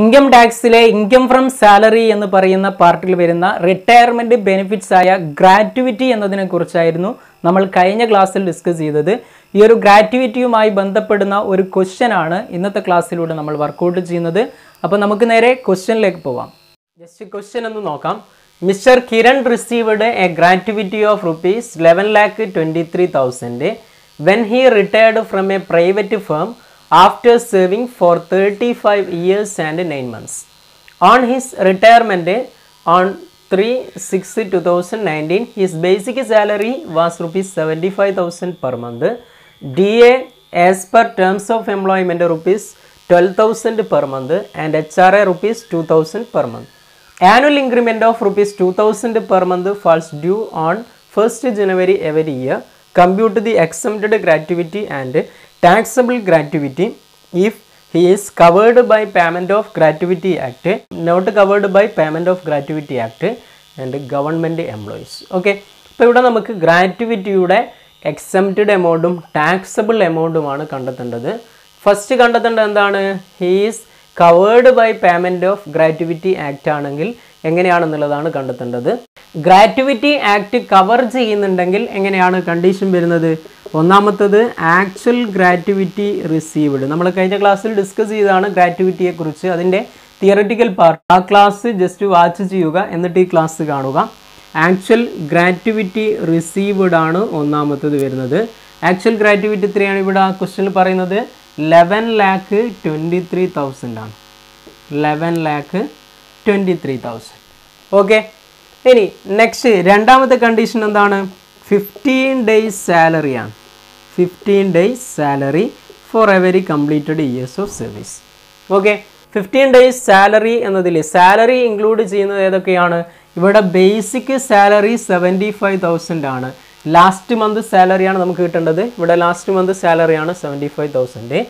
Income tax, income from salary and the Parina part retirement benefits aya gratuity and the Kurchairno, Namal Kaina class will discuss either the Your gratuity my Banta Padana or question ana in the class Luda Namal Varkota Jinade upon Namakanere question leg poa. Just a question on the Nokam. Mr. Kiran received a gratuity of rupees 11,23,000 when he retired from a private firm after serving for 35 years and 9 months. On his retirement day, on 3/6/2019, his basic salary was rupees 75,000 per month. DA as per terms of employment rupees 12,000 per month and HRA rupees 2,000 per month. Annual increment of rupees 2,000 per month falls due on 1st January every year. Compute the exempted gratuity and taxable gratuity if he is covered by Payment of Gratuity Act, not covered by Payment of Gratuity Act and government employees. Okay, so we will see gratuity exempted amount, taxable amount. First, he is covered by Payment of Gratuity Act. Gratuity Act covers the condition. Actual gratuity received. We will discuss the gratuity in the theoretical part. That class just to watch the class. Actual gratuity received is the actual gratuity question 11,23,000. 11,23,000. Okay. Next, the condition is 15 days salary. 15 days salary for every completed years of service. Okay, 15 days salary and the salary includes in the basic salary 75,000. Last month salary last month salary 75,000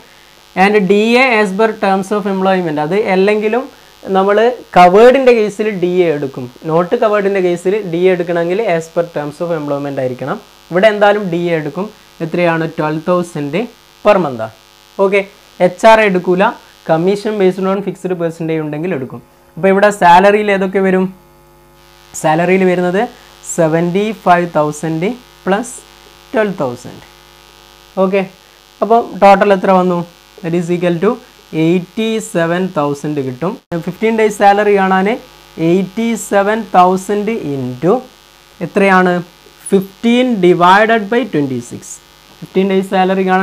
and DA as per terms of employment covered in the case DA not covered in the case DA as per terms of employment DA 12,000 per month. Okay, HRA edukula commission based on fixed percentage undengil edukum. Appo ivda salary il edokke verum, salary il varunathu 75,000 plus 12,000. Okay, appo total ethra vannu, that is equal to 87,000 kittum. 15 days salary aanane 87,000 into ethrayana 15 divided by 26. 15 days salary is 26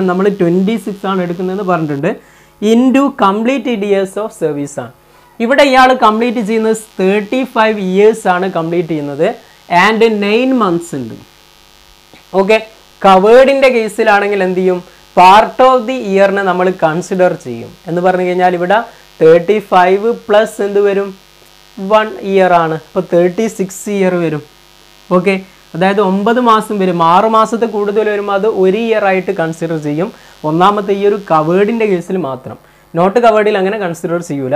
into completed years of service. Here complete is 35 years and 9 months. Okay, covered in the case part of the year we consider. Here 35 plus 1 year, 36 year. Okay. That is 9 months, 6 year right consider ചെയ്യും. ഒന്നാമത്തെ ഈ ഒരു കവേർഡിന്റെ കേസിൽ മാത്രം. Not കവേർഡിൽ അങ്ങനെ consider ചെയ്യൂല.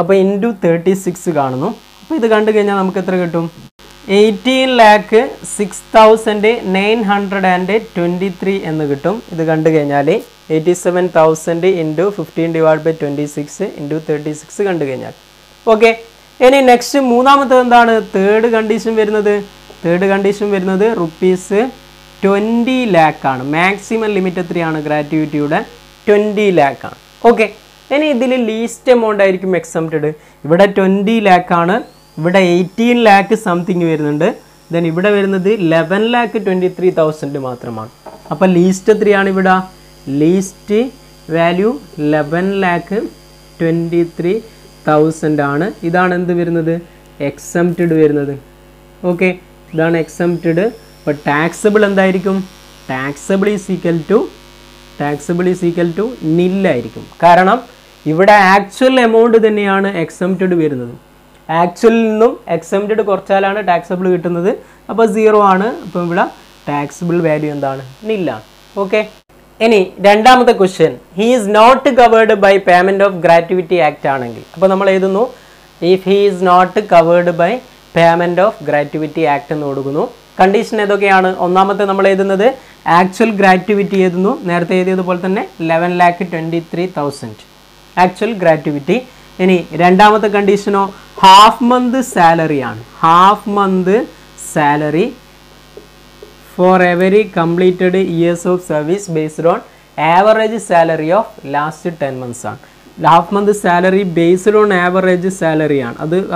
അപ്പോൾ into 36 കാണുന്നു. അപ്പോൾ ഇത് കണ്ടു കഴിഞ്ഞാൽ നമുക്ക് എത്ര കിട്ടും? 18,06,923 എന്ന് കിട്ടും. ഇത് കണ്ടു കഴിഞ്ഞാൽ 87,000 into 15 divided by 26 into 36 കണ്ടു കഴിഞ്ഞാൽ. ഓക്കേ. ഇനി നെക്സ്റ്റ് മൂന്നാമത്തെ എന്താണ്? തേർഡ് കണ്ടീഷൻ വരുന്നത്. Third condition is rupees 20 lakh. Maximum limit is gratuity 20 lakh. Okay. Then the least amount is exempted. Here 20 lakh, here 18 lakh something. Then here 11 lakh 23,000. So least 3 least value 11 lakh 23,000. This is exempted. Okay. Then exempted, but taxable and taxable is equal to nil airikum. Karanam, ivada actual amount thaneyana exempted verunathu. Actual innum exempted korchalana taxable kittunnathu. Appo zero aanu. Appo ivada taxable value endana nil aanu. Okay. Any randamathe question. He is not covered by Payment of Gratuity Act aanengil. Appo nammal edunu if he is not covered by Payment of Gratuity Act and Odugunu. Condition Edokeana, Onamata Namaladanade, actual gratuity Edunu, Nerte the Poltane, 11,23,000. Actual gratuity Any Randamata condition of half month salary for every completed years of service based on average salary of last 10 months on. Half month salary based on average salary on. That is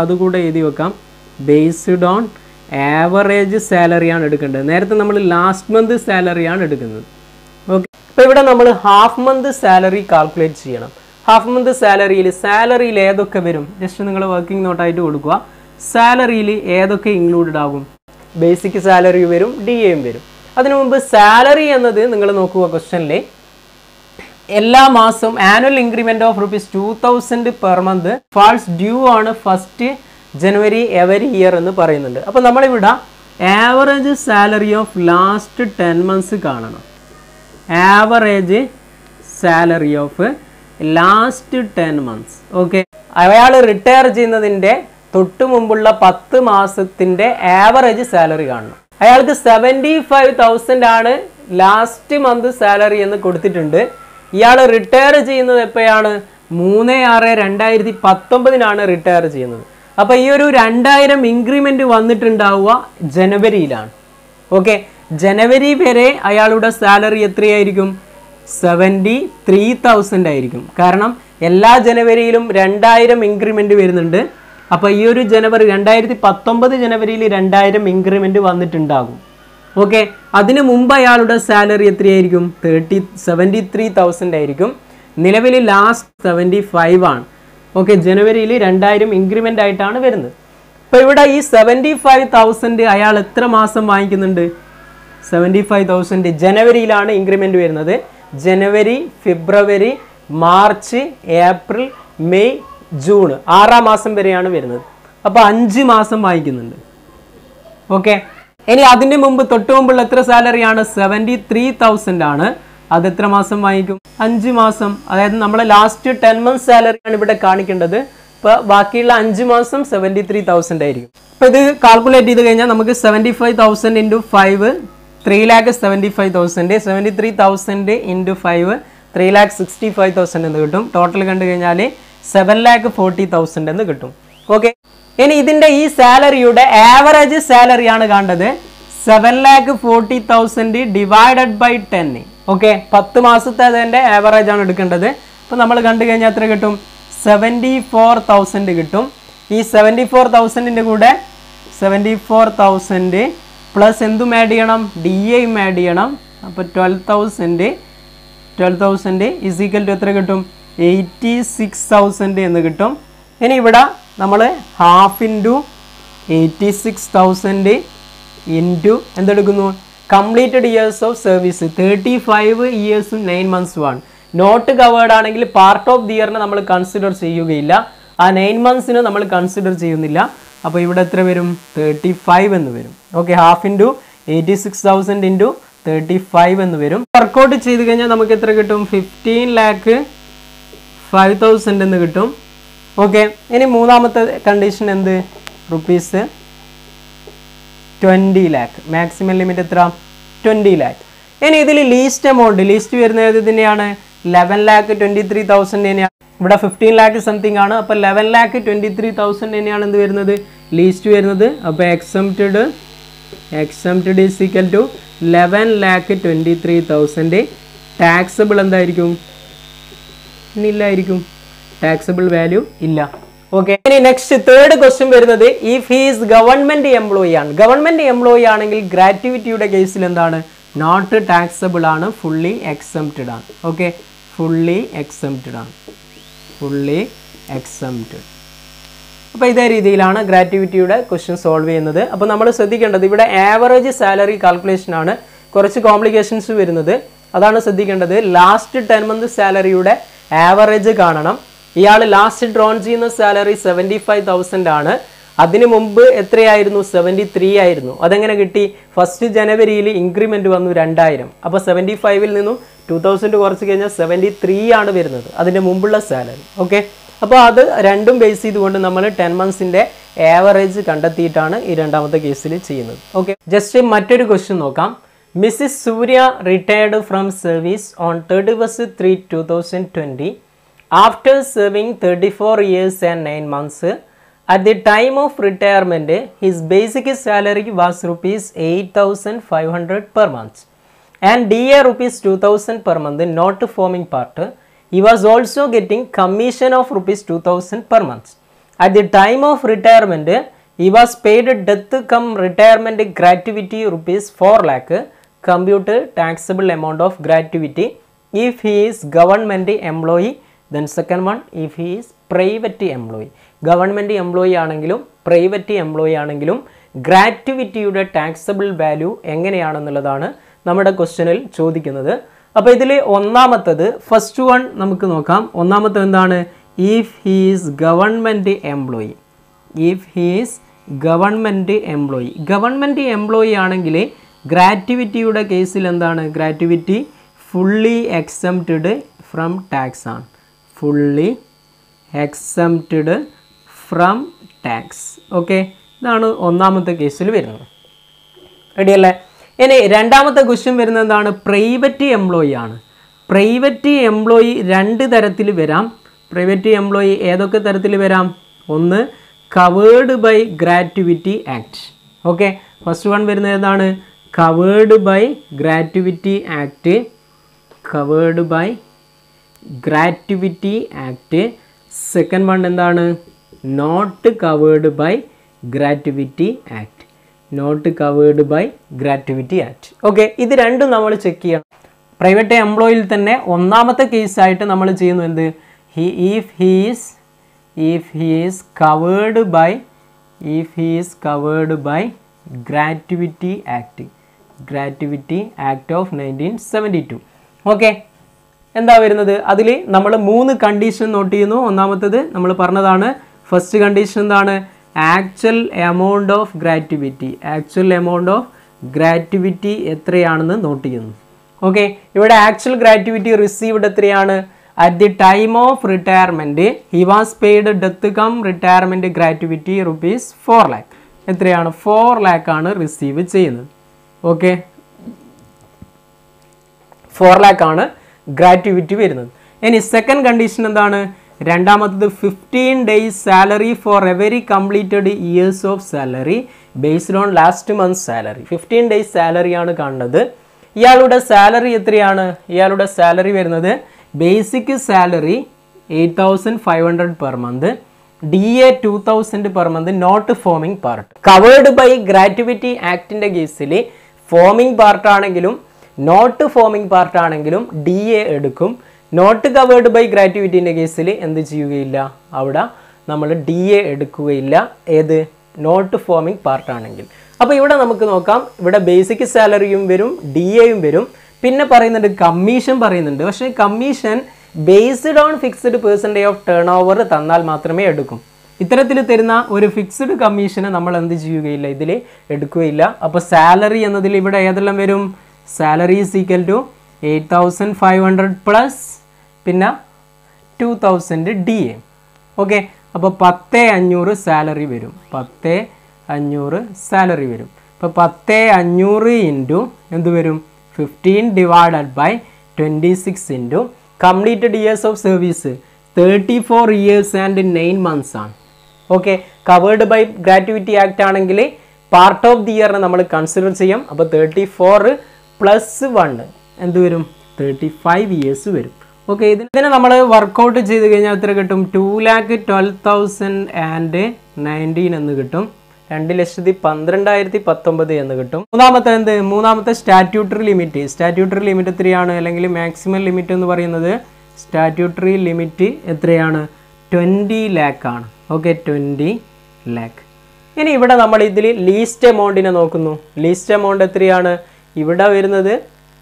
based on average salary on. Last month salary on. Okay. So, half month salary calculate. Half month salary just working note I do salary included basic salary verum DA verum. Adinu salary annathu question le. Ella masam annual increment of ₹2000 per month falls due on 1st January every year ennu parayunnundu. Appo nammal ivida average salary of last 10 months kaananam. Average salary of last 10 months. Okay. Ayalu retire cheynadinte Tottu Mumbulla 10 Masathinte average salary kaananam. Ayalukku 75,000 aanu last month salary ennu koduthittunde. Iyalu retire cheyyunnathu eppayanu 3-6-2019 aanu retire cheyyunnathu. Appo ee oru 2000 increment vannittundavva January ilanu. Okay, January vare ayalude salary ethrayirikkum 73,000 ayirikkum. Karanam ella Januaryilum 2000 increment varunnunde. Appa ee oru January 2019 January il 2000 increment vannittundagum. Okay, adinu munpu ayalude salary ethrayirikkum 73,000 ayirikkum. Nilavil last 75 aanu. Okay, January il 2000 increment aayittaanu varunnu. Appo ivda ee 75,000 ayal ethra maasam vaangikkunnundu 75,000 January il aanu increment varunnathu. January, February, March, April, May, June 6 മാസം വരെയാണ് വരുന്നത്. അപ്പോൾ 5 മാസം വായിക്കുന്നുണ്ട്. Okay. ഇനി അതിന്റെ മുൻപ് തൊട്ട് മുൻപുള്ള എത്ര സാലറിയാണ് 73,000 ആണ്. അത് എത്ര മാസം വായിക്കും? 5 മാസം. അതായത് നമ്മൾ ലാസ്റ്റ് 10 മന്ത്സ് സാലറിയാണ് ഇവിടെ കാണിക്കേണ്ടത്. അപ്പോൾ ബാക്കിയുള്ള 5 മാസം 73,000 ആയിരിക്കും. അപ്പോൾ ഇത് കാൽക്കുലേറ്റ് ചെയ്തു കഴിഞ്ഞാൽ നമുക്ക് 75,000 * 5 3,75,000 73,000 * 5 3,65,000 എന്ന് കിട്ടും. ടോട്ടൽ കണ്ടു കഴിഞ്ഞാൽ 7,40,000 എന്ന് കിട്ടും. ഓക്കേ. ഇനി ഇതിന്റെ ഈ സാലറിയുടെ ആവറേജ് സാലറിയാണ് കാണുന്നത് 7,40,000 ഡിവൈഡഡ് ബൈ 10. ഓക്കേ, 10 മാസത്തെ അതിന്റെ ആവറേജ് ആണ് എടുക്കേണ്ടത്. അപ്പോൾ നമ്മൾ കണ്ടു കഴിഞ്ഞാൽ എത്ര കിട്ടും? 74,000 കിട്ടും. ഈ 74,000 ന്റെ കൂടെ 74,000 പ്ലസ് എന്തും ആഡ് ചെയ്യണം? DA ആഡ് ചെയ്യണം. അപ്പോൾ 12,000 ഈസ് ഈക്വൽ ടു എത്ര കിട്ടും? 86,000 എന്ന് കിട്ടും. ഇനി ഇവിടെ നമ്മൾ ഹാഫ് ഇൻടു 86,000 ഇൻടു എന്തെടുക്കുന്നു? കംപ്ലീറ്റഡ് ഇയേഴ്സ് ഓഫ് സർവീസ് 35 ഇയേഴ്സും 9 മന്ത്സും ആണ്. നോട്ട് കവേർഡ് ആണെങ്കിൽ പാർട്ട് ഓഫ് ദി ഇയറിനെ നമ്മൾ കൺസിഡർ ചെയ്യുകയില്ല. ആ 9 മന്ത്സിനെ നമ്മൾ കൺസിഡർ ചെയ്യുന്നില്ല. അപ്പോൾ ഇവിടെ എത്ര വരും? 35 എന്ന് വരും. ഓക്കേ, ഹാഫ് ഇൻടു 86,000 ഇൻടു 35 എന്ന് വരും. വർക്കൗട്ട് ചെയ്തു കഴിഞ്ഞാൽ നമുക്ക് എത്ര കിട്ടും? 15,05,000 എന്ന് കിട്ടും. ഓക്കെ. ഇനി മൂന്നാമത്തെ കണ്ടീഷൻ എന്ത്? Rupees 20 lakh. മാക്സിമം ലിമിറ്റ് എത്ര? 20 lakh. ഇനി ഇതിൽ ലീസ്റ്റ് എമൗണ്ട് ലീസ്റ്റ് വരുന്നത് ഇതിനെയാണ് 11,23,000 തന്നെയാണ്. ഇവിടെ 15 lakh സംതിങ് ആണ്. അപ്പോൾ 11,23,000 തന്നെയാണ് എന്ത് വരുന്നത്? ലീസ്റ്റ് വരുന്നത്. അപ്പോൾ exempted is equal to 11,23,000. Taxable എന്തായിരിക്കും? ഇല്ലായിരിക്കും. ടാക്സബിൾ വാല്യൂ ഇല്ല. ഓക്കെ. ഇനി നെക്സ്റ്റ് തേർഡ് ക്വസ്റ്റ്യൻ വരുന്നത് if he is government employee ആണ്. ഗവൺമെന്റ് എംപ്ലോയി ആണെങ്കിൽ ഗ്രാറ്റുവിറ്റിയുടെ കേസിൽ എന്താണ്? നോട്ട് ടാക്സബിൾ ആണ്, ഫുള്ളി എക്സംപ്റ്റഡ് ആണ്. Okay, fully exempted. അപ്പോൾ ഇതേ രീതിയിലാണ് ഗ്രാറ്റുവിറ്റിയുടെ ക്വസ്റ്റ്യൻ സോൾവ് ചെയ്യുന്നത്. അപ്പോൾ നമ്മൾ ശ്രദ്ധിക്കേണ്ടത് ഇവിടെ ആവറേജ് സാലറി കാൽക്കുലേഷൻ ആണ് കുറച്ച് കോംപ്ലിക്കേഷൻസ് വരുന്നത്. അതാണ് ശ്രദ്ധിക്കേണ്ടത്. ലാസ്റ്റ് 10 മന്ത് സാലറിയുടെ ആവറേജ് കാണണം. ഇയാൾ ലാസ്റ്റ് ഡ്രോൺ ചെയ്യുന്ന സാലറി 75,000 ആണ്. അതിനു മുമ്പ് എത്രയായിരുന്നു? 73 ആയിരുന്നു. അതെങ്ങനെ കിട്ടി? 1st ജനുവരിയിൽ ഇൻക്രിമെൻറ്റ് വന്നു 2000. അപ്പോൾ 75-ൽ നിന്നും 2000 കുറച്ച് കഴിഞ്ഞാൽ 73 ആണ് വരുന്നത് അതിൻ്റെ മുമ്പുള്ള സാലറി. ഓക്കെ, അപ്പോൾ അത് രണ്ടും ബേസ് ചെയ്തുകൊണ്ട് നമ്മൾ 10 മന്ത്സിൻ്റെ ആവറേജ് കണ്ടെത്തിയിട്ടാണ് ഈ രണ്ടാമത്തെ കേസിൽ ചെയ്യുന്നത്. ഓക്കെ, ജസ്റ്റ് മറ്റൊരു ക്വസ്റ്റ്യൻ നോക്കാം. Mrs. Surya retired from service on 31st 3, 2020. After serving 34 years and 9 months, at the time of retirement, his basic salary was rupees 8,500 per month and DA rupees 2,000 per month, not forming part. He was also getting commission of rupees 2,000 per month. At the time of retirement, he was paid death cum retirement gratuity rupees 4 lakh, computed taxable amount of gratuity if he is government employee. Then second one, if he is private employee. Government employee ആണെങ്കിലും private employee ആണെങ്കിലും gratuityയുടെ taxable value എങ്ങനെയാണെന്നുള്ളതാണ് നമ്മുടെ ക്വസ്റ്റ്യനിൽ ചോദിക്കുന്നത്. അപ്പോൾ ഇതിലെ ഒന്നാമത്തേത് first one നമുക്ക് നോക്കാം. ഒന്നാമത്തെ എന്താണ്? If he is government employee. If he is government employee. Government employee ആണെങ്കിൽ gratuityയുടെ കേസിൽ എന്താണ്? Gratuity fully exempted from tax ആണ്. Fully exempted from tax. Okay, ഇതാണ് ഒന്നാമത്തെ കേസിൽ വരുന്നത്. റെഡി അല്ലേ? ഇനി രണ്ടാമത്തെ ക്വസ്റ്റ്യൻ വരുന്നത് എന്താണ്? പ്രൈവറ്റ് എംപ്ലോയി ആണ്. പ്രൈവറ്റ് എംപ്ലോയി രണ്ട് തരത്തിൽ വരാം. പ്രൈവറ്റ് എംപ്ലോയി ഏതൊക്കെ തരത്തിൽ വരാം? ഒന്ന് covered by gratuity act. Okay, first one വരുന്നത് എന്താണ്? Covered by gratuity act. Covered by gratuity act. Second one എന്താണ്? Not covered by gratuity act. Not covered by gratuity act. Okay, ഇത് രണ്ടും നമ്മൾ ചെക്ക് ചെയ്യണം. പ്രൈവറ്റ് എംപ്ലോയിൽ തന്നെ ഒന്നാമത്തെ കേസായിട്ട് നമ്മൾ ചെയ്യുന്നു എന്ത്? If he is covered by Gratuity Act. Gratuity Act of 1972. Okay, എന്താ വരുന്നത്? അതിൽ നമ്മൾ മൂന്ന് കണ്ടീഷൻ നോട്ട് ചെയ്യുന്നു. ഒന്നാമത്തേത് നമ്മൾ പറഞ്ഞതാണ്. ഫസ്റ്റ് കണ്ടീഷൻ എന്താണ്? Actual amount of gratuity. Actual amount of gratuity എത്രയാണെന്ന് നോട്ട് ചെയ്യുന്നു. ഓക്കെ, ഇവിടെ ആക്ച്വൽ ഗ്രാറ്റുവിറ്റി റിസീവ്ഡ് എത്രയാണ്? At the time of retirement he was paid death cum retirement gratuity rupees 4 lakh. എത്രയാണ്? 4 lakh ആണ് റിസീവ് ചെയ്യുന്നത്. Okay, 4 lakh ആണ് gratuity വരുന്നത്. ഇനി സെക്കൻഡ് കണ്ടീഷൻ എന്താണ്? രണ്ടാമത്തത് 15 days salary for every completed years of salary based on last month's salary. 15 days salary ആണ് കാണുന്നത്. ഇയാളുടെ സാലറി എത്രയാണ്? ഇയാളുടെ സാലറി വരുന്നത് basic salary 8,500 per month, D A 2,000 per month, not forming part. Covered by gratuity ആക്ടിൻ്റെ കേസിൽ forming part ആണെങ്കിലും not forming part ആണെങ്കിലും ഡി എ എടുക്കും. നോട്ട് കവേർഡ് ബൈ ഗ്രാറ്റുവിറ്റിൻ്റെ കേസിൽ എന്ത് ചെയ്യുകയില്ല? അവിടെ നമ്മൾ ഡി എ എടുക്കുകയില്ല, ഏത് നോട്ട് ഫോമിംഗ് പാർട്ടാണെങ്കിൽ. അപ്പോൾ ഇവിടെ നമുക്ക് നോക്കാം, ഇവിടെ ബേസിക് സാലറിയും വരും, ഡി എയും വരും, പിന്നെ പറയുന്നുണ്ട് കമ്മീഷൻ പറയുന്നുണ്ട്. പക്ഷേ commission based on fixed percentage of turn over തന്നാൽ മാത്രമേ എടുക്കും. ഇത്തരത്തിൽ തരുന്ന ഒരു ഫിക്സഡ് കമ്മീഷന് നമ്മൾ എന്ത് ചെയ്യുകയില്ല? ഇതിൽ എടുക്കുകയില്ല. അപ്പോൾ സാലറി എന്നതിൽ ഇവിടെ ഏതെല്ലാം വരും? Salary is equal to 8,500 plus പിന്നെ 2,000 ഡി എ. ഓക്കെ, അപ്പോൾ 10,500 സാലറി വരും. 10,500 സാലറി വരും. അപ്പോൾ 10,500 ഇൻറ്റു എന്ത് വരും? 15 divided by 26 into completed years of service 34 years and 9 months ആണ്. Okay, covered by gratuity act ആണെങ്കിൽ പാർട്ട് ഓഫ് ദി ഇയറിനെ നമ്മൾ കൺസിഡർ ചെയ്യാം. അപ്പോൾ 34 + 1 എന്ത് വരും? 35 years വരും. ഓക്കെ, ഇതിനെ നമ്മൾ വർക്കൗട്ട് ചെയ്ത് കഴിഞ്ഞാൽ എത്ര കിട്ടും? 2,12,019 എന്ന് കിട്ടും. 2,12,019 എന്ന് കിട്ടും. മൂന്നാമത്തെ എന്ത്? മൂന്നാമത്തെ സ്റ്റാറ്റ്യൂട്ടറി ലിമിറ്റ്. സ്റ്റാറ്റ്യൂട്ടറി ലിമിറ്റ് എത്രയാണ്? അല്ലെങ്കിൽ മാക്സിമം ലിമിറ്റ് എന്ന് പറയുന്നത് സ്റ്റാറ്റ്യൂട്ടറി ലിമിറ്റ് എത്രയാണ്? 20 lakh ആണ്. Okay, 20 lakh. ഇനി ഇവിടെ നമ്മൾ ഇതിൽ ലീസ്റ്റ് എമൗണ്ടിനെ നോക്കുന്നു. ലീസ്റ്റ് എമൗണ്ട് എത്രയാണ്? ഇവിടെ വരുന്നത്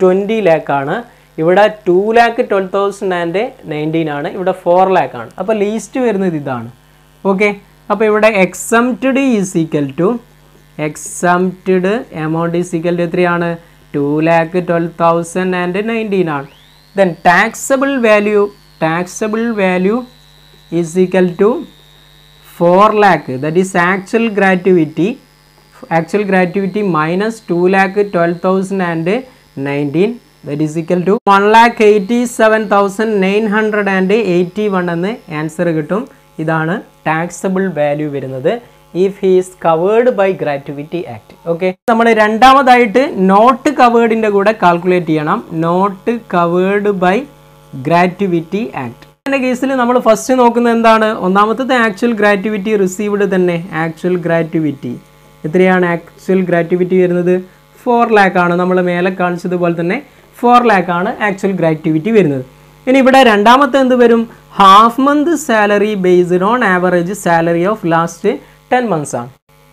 20 lakh ആണ്. ഇവിടെ 2,12,019 ആണ്. ഇവിടെ 4 lakh ആണ്. അപ്പോൾ ലീസ്റ്റ് വരുന്നത് ഇതാണ്. ഓക്കെ, അപ്പോൾ ഇവിടെ exempted is equal to exempted amount is equal to എത്രയാണ്? 2,12,019 ആണ്. Then taxable value, taxable value is equal to 4 lakh. That is actual gratuity. Actual gratuity minus 2,12,019 that is equal to 1,87,981 എന്ന് answer കിട്ടും. ഇതാണ് taxable value വരുന്നത് if he is covered by gratuity act. Okay, നമ്മൾ രണ്ടാമതായിട്ട് not കവേർഡിൻ്റെ കൂടെ calculate ചെയ്യണം. Not covered by gratuity act ൻ്റെ കേസിൽ നമ്മൾ ഫസ്റ്റ് നോക്കുന്നത് എന്താണ്? ഒന്നാമത്തത് ആക്ച്വൽ ഗ്രാറ്റുവിറ്റി റിസീവ്ഡ് തന്നെ. ആക്ച്വൽ ഗ്രാറ്റുവിറ്റി എത്രയാണ് ആക്ച്വൽ ഗ്രാറ്റുവിറ്റി വരുന്നത്? 4 lakh ആണ്. നമ്മൾ മേലെ കാണിച്ചതുപോലെ തന്നെ 4 lakh ആണ് ആക്ച്വൽ ഗ്രാറ്റുവിറ്റി വരുന്നത്. ഇനി ഇവിടെ രണ്ടാമത്തെ എന്ത് വരും? Half month salary based on average salary of last 10 months ആണ്.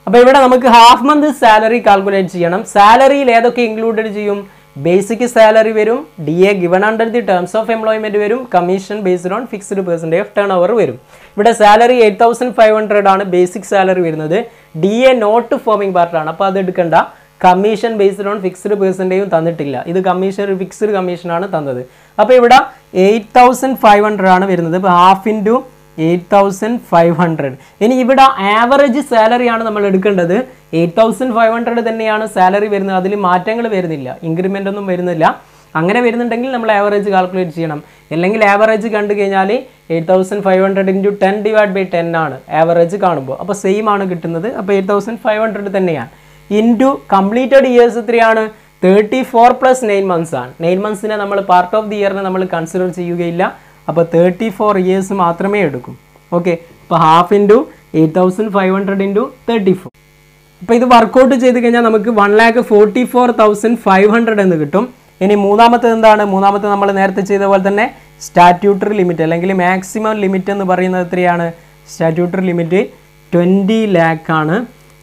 അപ്പോൾ ഇവിടെ നമുക്ക് ഹാഫ് മന്ത് സാലറി കാൽക്കുലേറ്റ് ചെയ്യണം. സാലറിയിൽ ഏതൊക്കെ ഇൻക്ലൂഡഡ് ചെയ്യും? ബേസിക് സാലറി വരും, D A given under the terms of employment വരും, commission based on fixed percentage of turn over വരും. ഇവിടെ സാലറി 8,500 ആണ് ബേസിക് സാലറി വരുന്നത്. ഡി എ നോട്ട് ഫോമിംഗ് പാർട്ടാണ്, അപ്പോൾ അത് എടുക്കണ്ട. കമ്മീഷൻ ബേസ്ഡ് ഓൺ ഫിക്സ്ഡ് പെർസെൻറ്റേജും തന്നിട്ടില്ല. ഇത് കമ്മീഷൻ ഒരു ഫിക്സ്ഡ് കമ്മീഷനാണ് തന്നത്. അപ്പോൾ ഇവിടെ 8,500 ആണ് വരുന്നത്. അപ്പോൾ ഹാഫ് ഇൻറ്റു 8,500. ഇനി ഇവിടെ ആവറേജ് സാലറിയാണ് നമ്മൾ എടുക്കേണ്ടത്. 8,500 തന്നെയാണ് സാലറി വരുന്നത്. അതിൽ മാറ്റങ്ങൾ വരുന്നില്ല, ഇൻക്രിമെൻ്റ് ഒന്നും വരുന്നില്ല. അങ്ങനെ വരുന്നുണ്ടെങ്കിൽ നമ്മൾ ആവറേജ് കാൽക്കുലേറ്റ് ചെയ്യണം. അല്ലെങ്കിൽ ആവറേജ് കണ്ടു കഴിഞ്ഞാൽ 8,500 ഇൻറ്റു 10 / 10 ആണ് ആവറേജ് കാണുമ്പോൾ. അപ്പോൾ സെയിം ആണ് കിട്ടുന്നത്. അപ്പോൾ 8,500 തന്നെയാണ്. ഇൻറ്റു കംപ്ലീറ്റഡ് ഇയേഴ്സ് എത്രയാണ്? 34 + 9 months ആണ്. 9 monthsനെ നമ്മൾ പാർട്ട് ഓഫ് ദി ഇയറിനെ നമ്മൾ കൺസിഡർ ചെയ്യുകയില്ല. അപ്പോൾ 34 years മാത്രമേ എടുക്കും. ഓക്കെ, അപ്പോൾ ഹാഫ് ഇൻറ്റു 8,500 ഇൻറ്റു 34. അപ്പോൾ ഇത് വർക്കൗട്ട് ചെയ്ത് കഴിഞ്ഞാൽ നമുക്ക് 1,44,500 എന്ന് കിട്ടും. ഇനി മൂന്നാമത്തേത് എന്താണ്? മൂന്നാമത്തെ നമ്മൾ നേരത്തെ ചെയ്ത പോലെ തന്നെ സ്റ്റാറ്റ്യൂട്ടറി ലിമിറ്റ് അല്ലെങ്കിൽ മാക്സിമം ലിമിറ്റ് എന്ന് പറയുന്നത് എത്രയാണ്? സ്റ്റാറ്റ്യൂട്ടറി ലിമിറ്റ് 20 lakh ആണ്.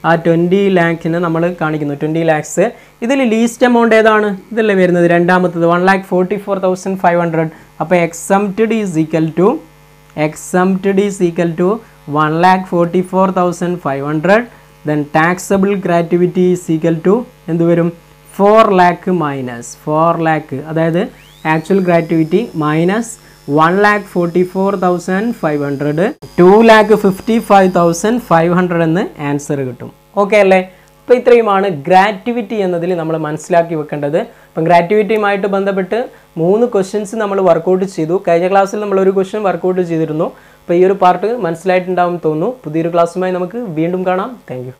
ആ 20 lakhന് നമ്മൾ കാണിക്കുന്നു 20 lakhs. ഇതിൽ ലീസ്റ്റ് എമൗണ്ട് ഏതാണ്? ഇതല്ലേ വരുന്നത് രണ്ടാമത്തത്, 1,44,500. അപ്പോൾ exempted is equal to 1,44,500. Then taxable gratuity is equal to എന്ത് വരും? 4 lakh മൈനസ് 4 lakh, അതായത് ആക്ച്വൽ ഗ്രാറ്റുവിറ്റി മൈനസ് 1,44,500 2,55,500 എന്ന് ആൻസർ കിട്ടും. ഓക്കെ അല്ലേ? അപ്പോൾ ഇത്രയുമാണ് ഗ്രാറ്റുവിറ്റി എന്നതിൽ നമ്മൾ മനസ്സിലാക്കി വെക്കേണ്ടത്. അപ്പം ഗ്രാറ്റുവിറ്റിയുമായിട്ട് ബന്ധപ്പെട്ട് 3 questions നമ്മൾ വർക്കൗട്ട് ചെയ്തു. കഴിഞ്ഞ ക്ലാസ്സിൽ നമ്മൾ ഒരു ക്വസ്റ്റ്യൻ വർക്കൗട്ട് ചെയ്തിരുന്നു. അപ്പോൾ ഈ ഒരു പാർട്ട് മനസ്സിലായിട്ടുണ്ടാവും തോന്നുന്നു. പുതിയൊരു ക്ലാസ്സുമായി നമുക്ക് വീണ്ടും കാണാം. Thank U.